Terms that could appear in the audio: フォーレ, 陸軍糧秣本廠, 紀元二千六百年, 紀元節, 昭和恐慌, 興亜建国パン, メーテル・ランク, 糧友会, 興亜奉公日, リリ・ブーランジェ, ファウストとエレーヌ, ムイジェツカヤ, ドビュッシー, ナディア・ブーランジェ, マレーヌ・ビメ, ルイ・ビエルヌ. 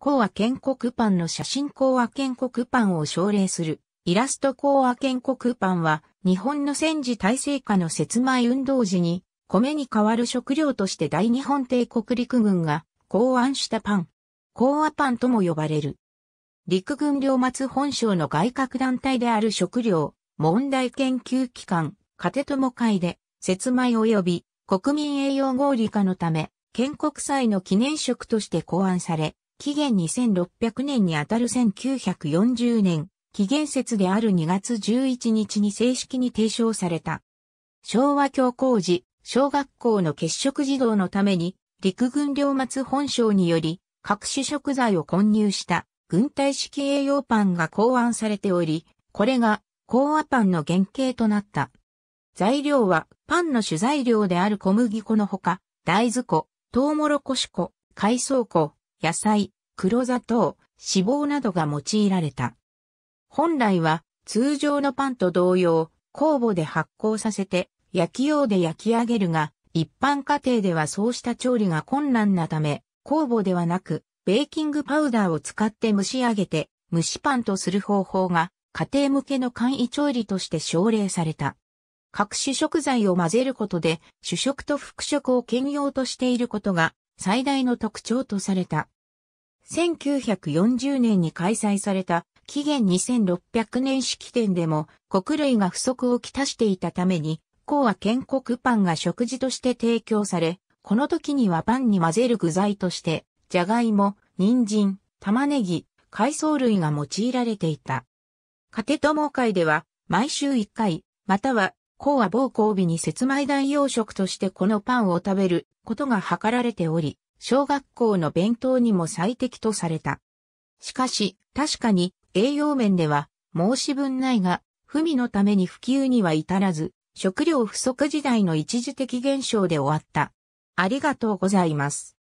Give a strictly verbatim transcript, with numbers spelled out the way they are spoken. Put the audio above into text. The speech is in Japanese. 講和建国パンの写真講和建国パンを奨励する。イラスト講和建国パンは、日本の戦時体制下の節米運動時に、米に代わる食料として大日本帝国陸軍が考案したパン。講和パンとも呼ばれる。陸軍領松本省の外郭団体である食料問題研究機関、糧友会で、節米及び国民栄養合理化のため、建国祭の記念食として考案され、紀元にせんろっぴゃくねんにあたるせんきゅうひゃくよんじゅうねん、紀元節であるにがつじゅういちにちに正式に提唱された。昭和恐慌時、小学校の欠食児童のために、陸軍領松本省により、各種食材を混入した、軍隊式栄養パンが考案されており、これが、講和パンの原型となった。材料は、パンの主材料である小麦粉のほか、大豆粉、トウモロコシ粉、海藻粉、野菜、黒砂糖、脂肪などが用いられた。本来は通常のパンと同様、酵母で発酵させて焼き窯で焼き上げるが、一般家庭ではそうした調理が困難なため、酵母ではなくベーキングパウダーを使って蒸し上げて蒸しパンとする方法が家庭向けの簡易調理として奨励された。各種食材を混ぜることで主食と副食を兼用としていることが最大の特徴とされた。せんきゅうひゃくよんじゅうねんに開催された紀元にせんろっぴゃくねん式典でも穀類が不足をきたしていたために講和建国パンが食事として提供され、この時にはパンに混ぜる具材としてじゃがいも、人参、玉ねぎ、海藻類が用いられていた。糧友会では毎週いっかいまたは講和奉公日に節米代用食としてこのパンを食べることが図られており、小学校の弁当にも最適とされた。しかし、確かに栄養面では申し分ないが、不備のために普及には至らず、食料不足時代の一時的現象で終わった。ありがとうございます。